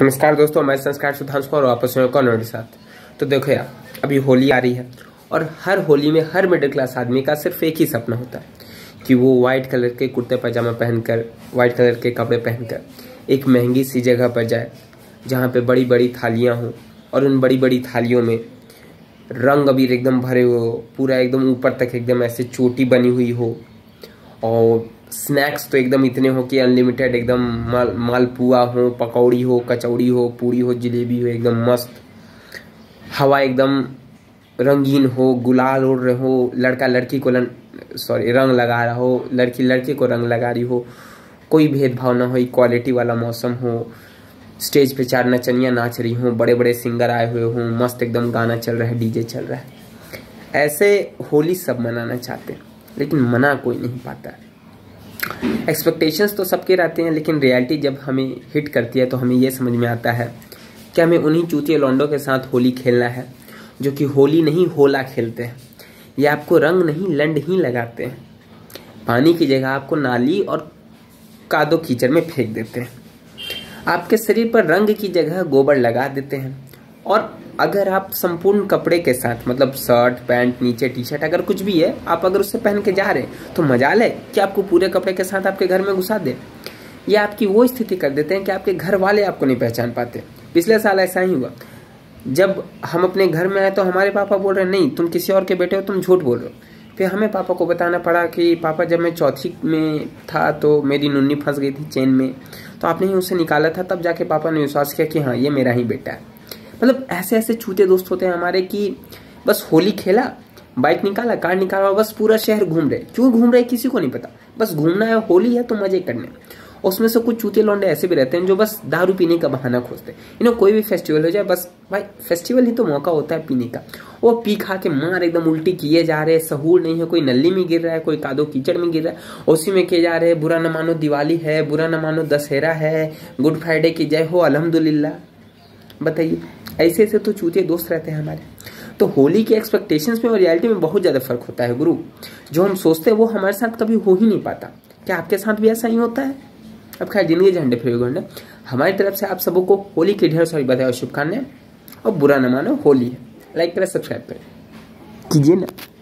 नमस्कार दोस्तों, मैं संस्कार सुधांशु कुमार वापस हूं कॉन्वर्ट के साथ। तो देखो यार, अभी होली आ रही है और हर होली में हर मिडिल क्लास आदमी का सिर्फ एक ही सपना होता है कि वो वाइट कलर के कुर्ते पैजामा पहनकर, वाइट कलर के कपड़े पहनकर एक महंगी सी जगह पर जाए जहाँ पे बड़ी बड़ी थालियाँ हों और उन बड़ी बड़ी थालियों में रंग अबीर एकदम भरे हो, पूरा एकदम ऊपर तक एकदम ऐसे चोटी बनी हुई हो और स्नैक्स तो एकदम इतने हो कि अनलिमिटेड, एकदम मालपुआ हो, पकौड़ी हो, कचौड़ी हो, पूरी हो, जलेबी हो, एकदम मस्त। हवा एकदम रंगीन हो, गुलाल उड़ रहे हो, लड़का लड़की को रंग लगा रहा हो, लड़की लड़के को रंग लगा रही हो, कोई भेदभाव ना हो, इक्वालिटी वाला मौसम हो, स्टेज पे चार नचनियाँ नाच रही हों, बड़े बड़े सिंगर आए हुए हों, मस्त एकदम गाना चल रहा है, डीजे चल रहा है। ऐसे होली सब मनाना चाहते हैं लेकिन मना कोई नहीं पाता है। एक्सपेक्टेशंस तो सबके रहते हैं लेकिन रियलिटी जब हमें हिट करती है तो हमें यह समझ में आता है कि हमें उन्हीं चूतिया लौंडों के साथ होली खेलना है जो कि होली नहीं होला खेलते हैं। ये आपको रंग नहीं लंड ही लगाते हैं, पानी की जगह आपको नाली और कादो कीचड़ में फेंक देते हैं, आपके शरीर पर रंग की जगह गोबर लगा देते हैं। और अगर आप संपूर्ण कपड़े के साथ, मतलब शर्ट पैंट नीचे टी शर्ट अगर कुछ भी है, आप अगर उससे पहन के जा रहे हैं तो मजा ले कि आपको पूरे कपड़े के साथ आपके घर में घुसा दे। ये आपकी वो स्थिति कर देते हैं कि आपके घर वाले आपको नहीं पहचान पाते। पिछले साल ऐसा ही हुआ, जब हम अपने घर में आए तो हमारे पापा बोल रहे नहीं तुम किसी और के बेटे हो, तुम झूठ बोल रहे हो। फिर हमें पापा को बताना पड़ा कि पापा जब मैं चौथी में था तो मेरी नुन्नी फंस गई थी चेन में, तो आपने ही उसे निकाला था, तब जाके पापा ने विश्वास किया कि हाँ ये मेरा ही बेटा है। मतलब ऐसे ऐसे छूते दोस्त होते हैं हमारे कि बस होली खेला, बाइक निकाला, कार निकाला, बस पूरा शहर घूम रहे। क्यों घूम रहे किसी को नहीं पता, बस घूमना है, होली है तो मजे करने। उसमें से कुछ चूते लौंडे ऐसे भी रहते हैं जो बस दारू पीने का बहाना खोजते हैं। इन्हें कोई भी फेस्टिवल हो जाए, बस भाई फेस्टिवल ही तो मौका होता है पीने का। वो पी खा के मार एकदम उल्टी किए जा रहे, सहूर नहीं है, कोई नली में गिर रहा है, कोई कादो कीचड़ में गिर रहा है, उसी में किए जा रहे। बुरा न मानो दिवाली है, बुरा न मानो दशहरा है, गुड फ्राइडे की जय हो, अल्हम्दुलिल्लाह। बताइए, ऐसे ऐसे तो चूतिए दोस्त रहते हैं हमारे। तो होली के एक्सपेक्टेशंस में और रियलिटी में बहुत ज़्यादा फर्क होता है गुरु। जो हम सोचते हैं वो हमारे साथ कभी हो ही नहीं पाता। क्या आपके साथ भी ऐसा ही होता है? अब खैर, जिंदगी झंडे फिर उगड़ने। हमारी तरफ से आप सबों को होली की ढेर सारी बधाई और शुभकामनाएं। और बुरा न मानो, होली है। लाइक करें, सब्सक्राइब करें, कीजिए ना।